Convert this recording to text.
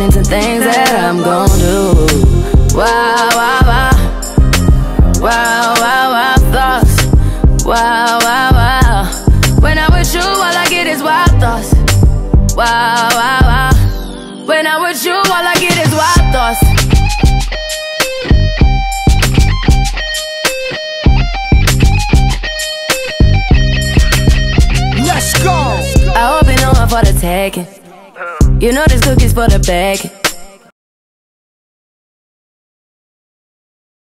happening to things that I'm gon' do. Wow, wow, wow. Wow, wow, wow, thoughts. Wow, wow, wow. When I'm with you, all I get is wild thoughts. Wow, wow, wow. When I'm with you, all I get is wild thoughts. I hope you know I'm for the taking. You know this cookie's for the bag.